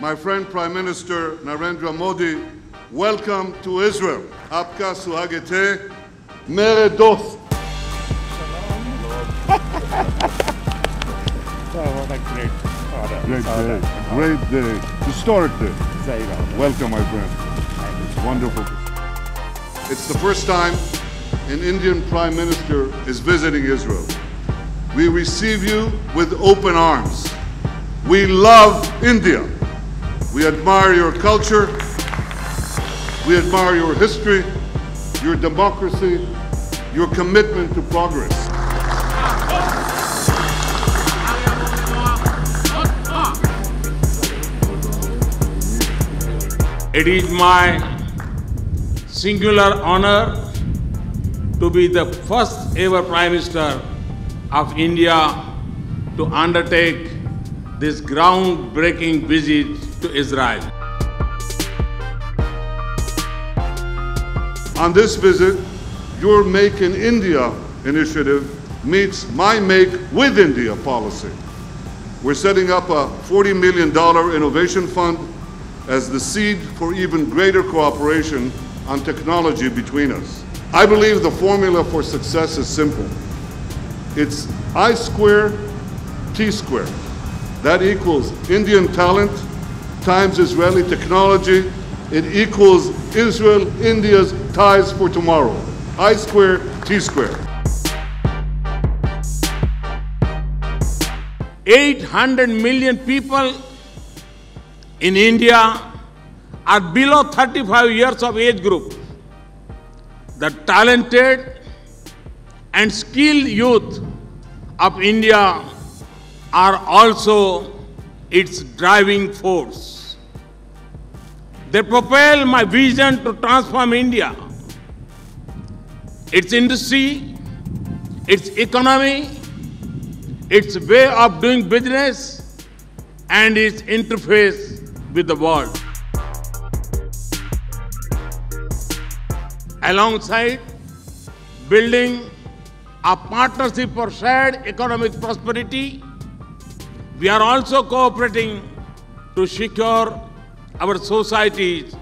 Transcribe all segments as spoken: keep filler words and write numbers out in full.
My friend Prime Minister Narendra Modi, welcome to Israel. Aapka suhagat hai, mere dost. Oh, what a great order. Great order. day, great day, historic day. Welcome, my friend. It's wonderful. It's the first time an Indian Prime Minister is visiting Israel. We receive you with open arms. We love India. We admire your culture. We admire your history, your democracy, your commitment to progress. It is my singular honor to be the first ever Prime Minister of India to undertake this groundbreaking visit to Israel. On this visit, your Make in India initiative meets my Make with India policy. We're setting up a forty million dollars innovation fund as the seed for even greater cooperation on technology between us. I believe the formula for success is simple. It's I squared, T squared. That equals Indian talent times Israeli technology. It equals Israel-India's ties for tomorrow. I squared, T squared. eight hundred million people in India are below thirty-five years of age group. The talented and skilled youth of India are also its driving force. They propel my vision to transform India, its industry, its economy, its way of doing business, and its interface with the world. Alongside building a partnership for shared economic prosperity, we are also cooperating to secure our societies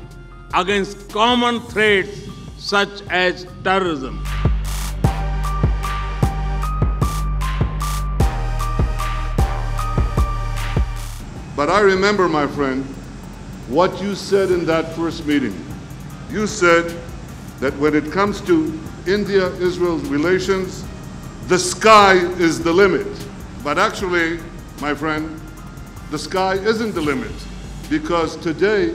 against common threats such as terrorism. But I remember, my friend, what you said in that first meeting. You said that when it comes to India-Israel relations, the sky is the limit. But actually, my friend, the sky isn't the limit, because today,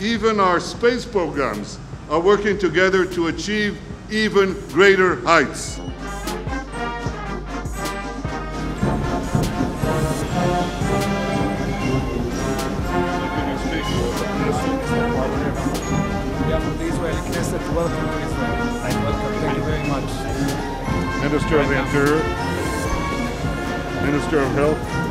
even our space programs are working together to achieve even greater heights. Welcome to Israel. I welcome. Thank you very much. Minister of Interior, Minister of Health.